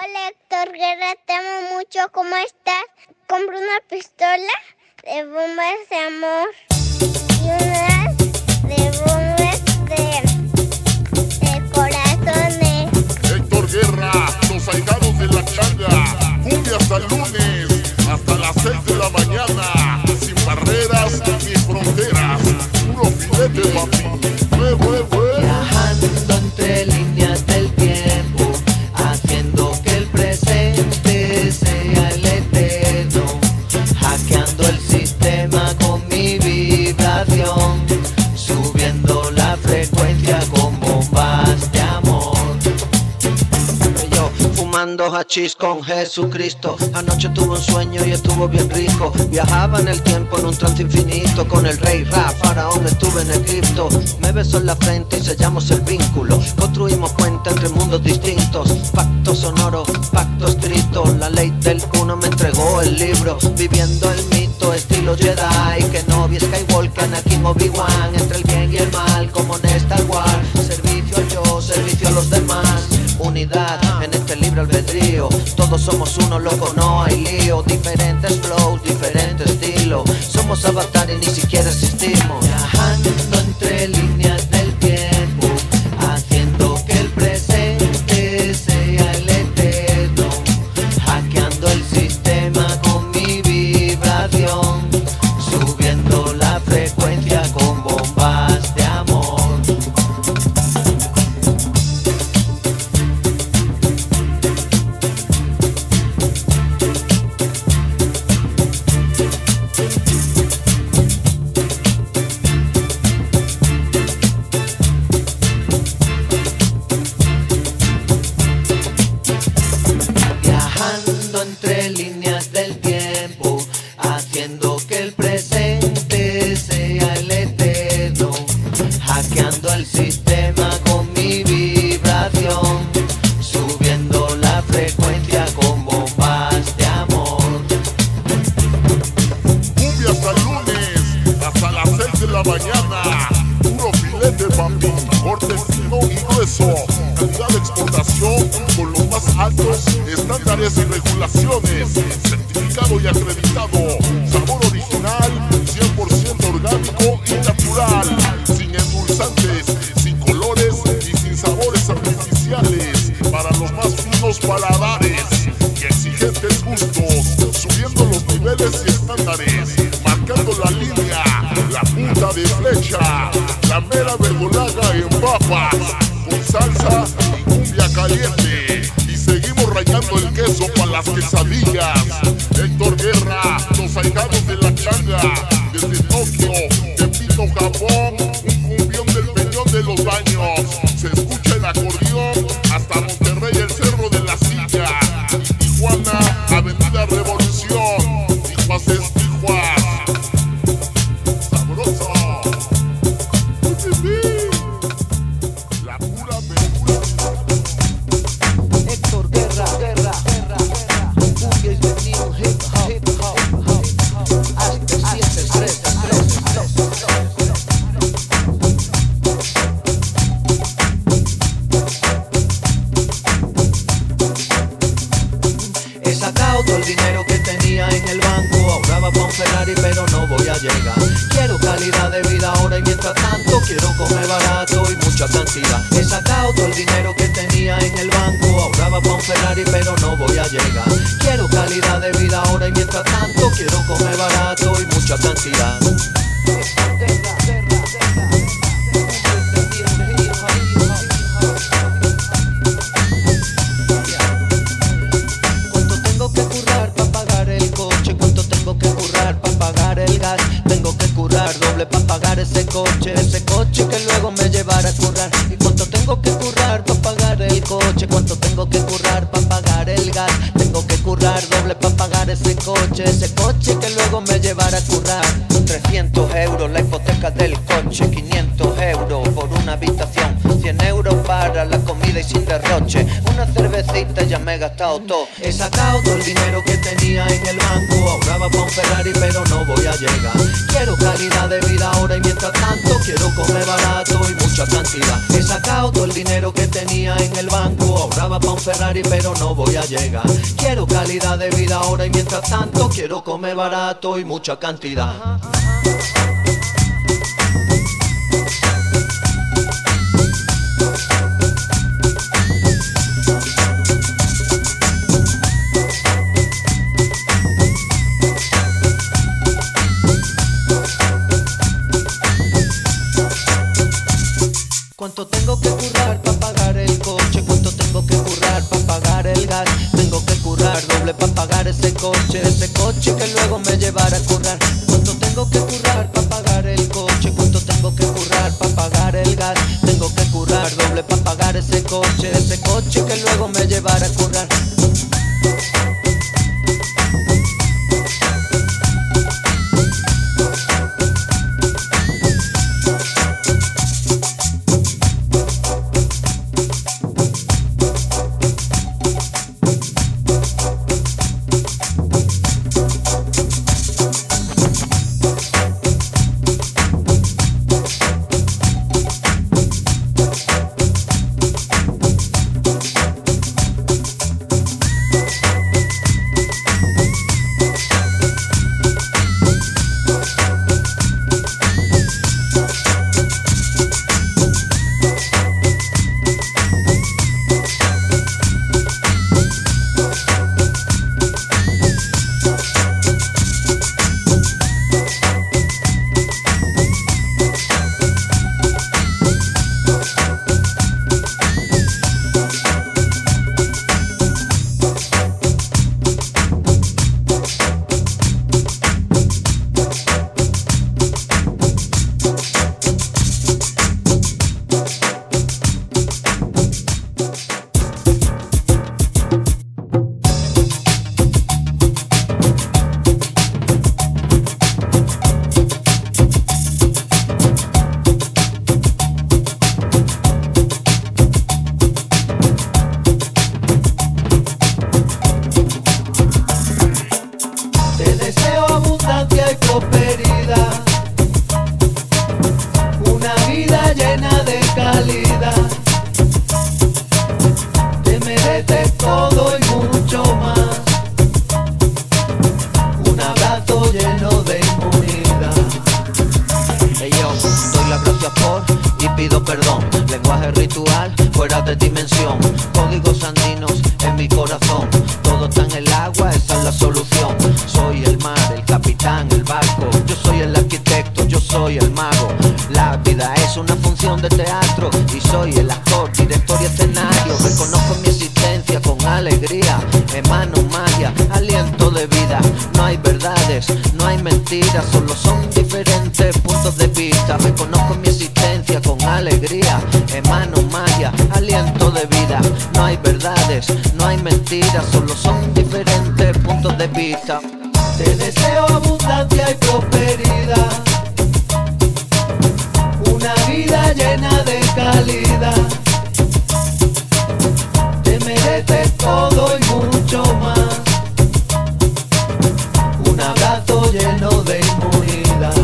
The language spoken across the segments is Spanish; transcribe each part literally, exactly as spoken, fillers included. Hola Héctor Guerra, te amo mucho, ¿cómo estás? Compré una pistola de bombas de amor y unas de bombas de, de corazones. Héctor Guerra, los ahijados de la charla, junio hasta el lunes, hasta las seis de la mañana, sin barreras ni fronteras, puro filete papi, bue, bue, bue. Viajando entre líneas del tiempo, haciendo que el presente sea el eterno, hackeando el sistema con mi vibración, subiendo la frecuencia con bombas de amor. Yo fumando hachís con Jesucristo, anoche tuve un sueño y estuvo bien rico. Viajaba en el tiempo en un trance infinito, con el rey Ra, faraón estuve en Egipto. Me besó en la frente y sellamos el vínculo, construimos puentes entre mundos distintos, pacto sonoro, pacto escrito. La ley del uno me entregó el libro, viviendo el mito estilo Jedi, que no vi Skywalker, Anakin, Obi-Wan, entre el bien y el mal como en Star Wars, servicio al yo, servicio a los demás, unidad en este libre albedrío, todos somos uno, loco, no hay lío, diferentes flows, diferente estilo, somos avatar y ni siquiera existimos. Viajando entre líneas del tiempo, haciendo que el presente sea el eterno, hackeando el sistema con mi vibración, subiendo la frecuencia con bombas de amor. Viajando entre líneas del tiempo, haciendo que el presente sea el eterno, hackeando el sistema con mi vibración, subiendo la frecuencia con bombas de amor. Cumbia hasta el lunes, hasta las seis de la mañana, puro filete papi, corte fino y grueso, calidad de exportación con los más altos estándares y regulaciones, certificado y acreditado, sabor original, cien por ciento orgánico y natural, sin endulzantes, sin colores y sin sabores artificiales, para los más finos paladares y exigentes gustos, subiendo los niveles y estándares, marcando la línea, la punta de flecha, la mera verdolaga en papas, con salsa y cumbia caliente, y seguimos rayando el queso para las quesadillas. Héctor Guerra, los ahijados de la changa, desde Tokio, Tepito, Japón, un cumbión del Peñón de los Baños, se escucha el acordeón, hasta Monterrey, el Cerro de la Silla, y Tijuana, Avenida Revolución, Tijuas es Tijuas. He sacado todo el dinero que tenía en el banco, ahora va por un Ferrari pero no voy a llegar. Quiero calidad de vida ahora y mientras tanto quiero comer barato y mucha cantidad. He sacado todo el dinero que tenía en el banco, ahora va por un Ferrari pero no voy a llegar. Quiero calidad de vida ahora y mientras tanto quiero comer barato y mucha cantidad. Para pagar ese coche, ese coche que luego me llevará a currar. ¿Y cuánto tengo que currar para pagar el coche? ¿Cuánto tengo que currar para pagar el gas? Tengo que currar doble para pagar ese coche, ese coche que luego me llevará a currar. trescientos euros la hipoteca del coche, quinientos euros por una habitación, cien euros para la comida y sin derroche, una cerveza cervecita ya me he gastado todo. He sacado todo el dinero que tenía en el banco, ahora va pa' un Ferrari pero no voy a llegar. Quiero calidad de vida ahora y mientras tanto quiero comer barato y mucha cantidad. He sacado todo el dinero que tenía en el banco, ahora va pa' un Ferrari pero no voy a llegar. Quiero calidad de vida ahora y mientras tanto quiero comer barato y mucha cantidad. ¿Cuánto tengo que currar para pagar el coche? ¿Cuánto tengo que currar para pagar el gas? Tengo que currar doble para pagar ese coche, ese coche que luego me llevará a currar. ¿Cuánto tengo que currar para pagar el coche? ¿Cuánto tengo que currar para pagar el gas? Tengo que currar doble para pagar ese coche, ese coche que luego me llevará a currar. Te deseo abundancia y prosperidad, una vida llena de calidad. Te mereces todo y mucho más, un abrazo lleno de inmunidad.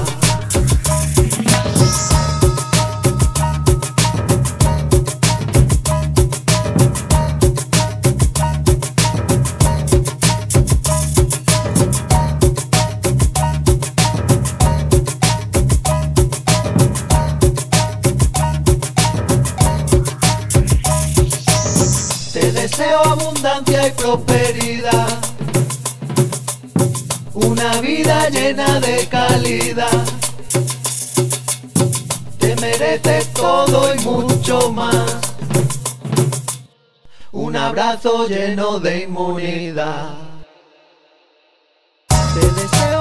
Abundancia y prosperidad, una vida llena de calidad. Te mereces todo y mucho más, un abrazo lleno de inmunidad. Te deseo